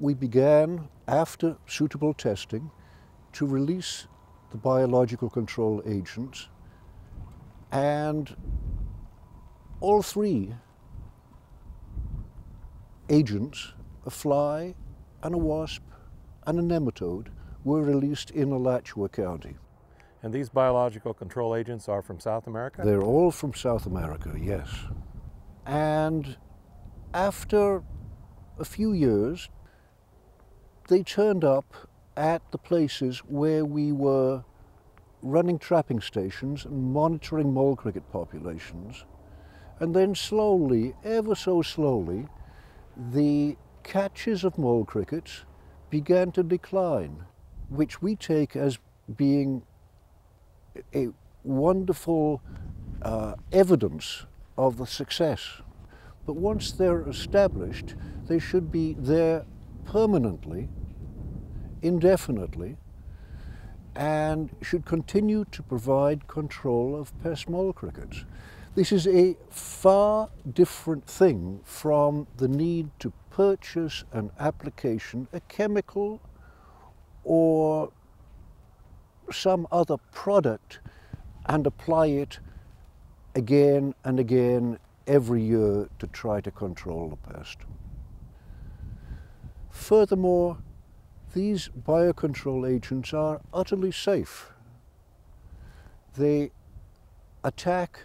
we began, after suitable testing, to release the biological control agents, and all three agents, a fly and a wasp and a nematode, were released in Alachua County. And these biological control agents are from South America? They're all from South America, yes. And after a few years, they turned up at the places where we were running trapping stations and monitoring mole cricket populations. And then slowly, ever so slowly, the catches of mole crickets began to decline, which we take as being a wonderful evidence of the success. But once they're established, they should be there permanently, indefinitely, and should continue to provide control of pest mole crickets. This is a far different thing from the need to purchase an application, a chemical or some other product, and apply it again and again every year to try to control the pest. Furthermore, these biocontrol agents are utterly safe. They attack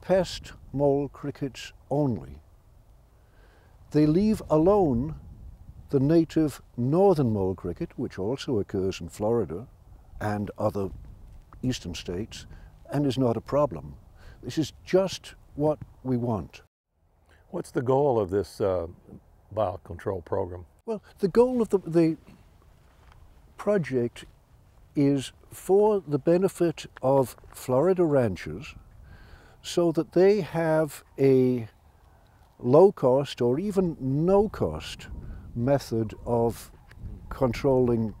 pest mole crickets only. They leave alone the native northern mole cricket, which also occurs in Florida and other eastern states, and is not a problem. This is just what we want. What's the goal of this biocontrol program? Well, the goal of the project is for the benefit of Florida ranchers, so that they have a low-cost or even no-cost method of controlling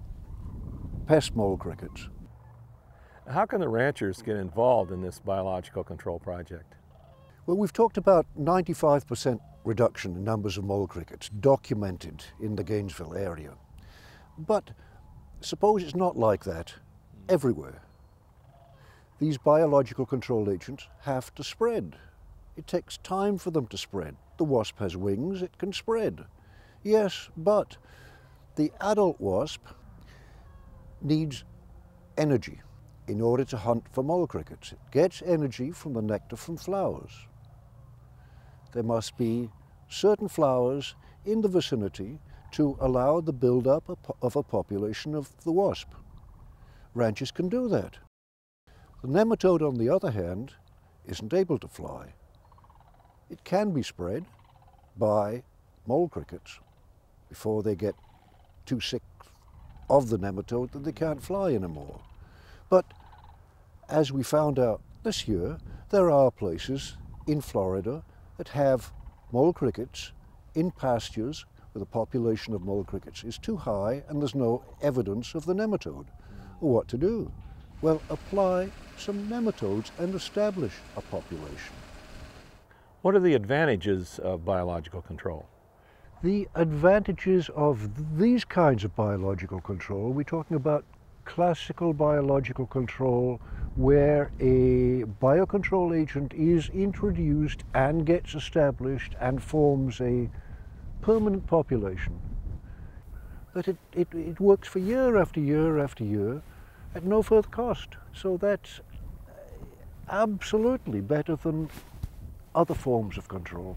pest mole crickets. How can the ranchers get involved in this biological control project? Well, we've talked about 95% reduction in numbers of mole crickets documented in the Gainesville area. But suppose it's not like that everywhere. These biological control agents have to spread. It takes time for them to spread. The wasp has wings, it can spread. Yes, but the adult wasp needs energy in order to hunt for mole crickets. It gets energy from the nectar from flowers. There must be certain flowers in the vicinity to allow the buildup of a population of the wasp. Ranchers can do that. The nematode, on the other hand, isn't able to fly. It can be spread by mole crickets before they get too sick of the nematode that they can't fly anymore. But as we found out this year, there are places in Florida that have mole crickets in pastures where the population of mole crickets is too high and there's no evidence of the nematode. What to do? Well, apply some nematodes and establish a population. What are the advantages of biological control? The advantages of these kinds of biological control, we're talking about classical biological control where a biocontrol agent is introduced and gets established and forms a permanent population. But it works for year after year after year at no further cost. So that's absolutely better than other forms of control.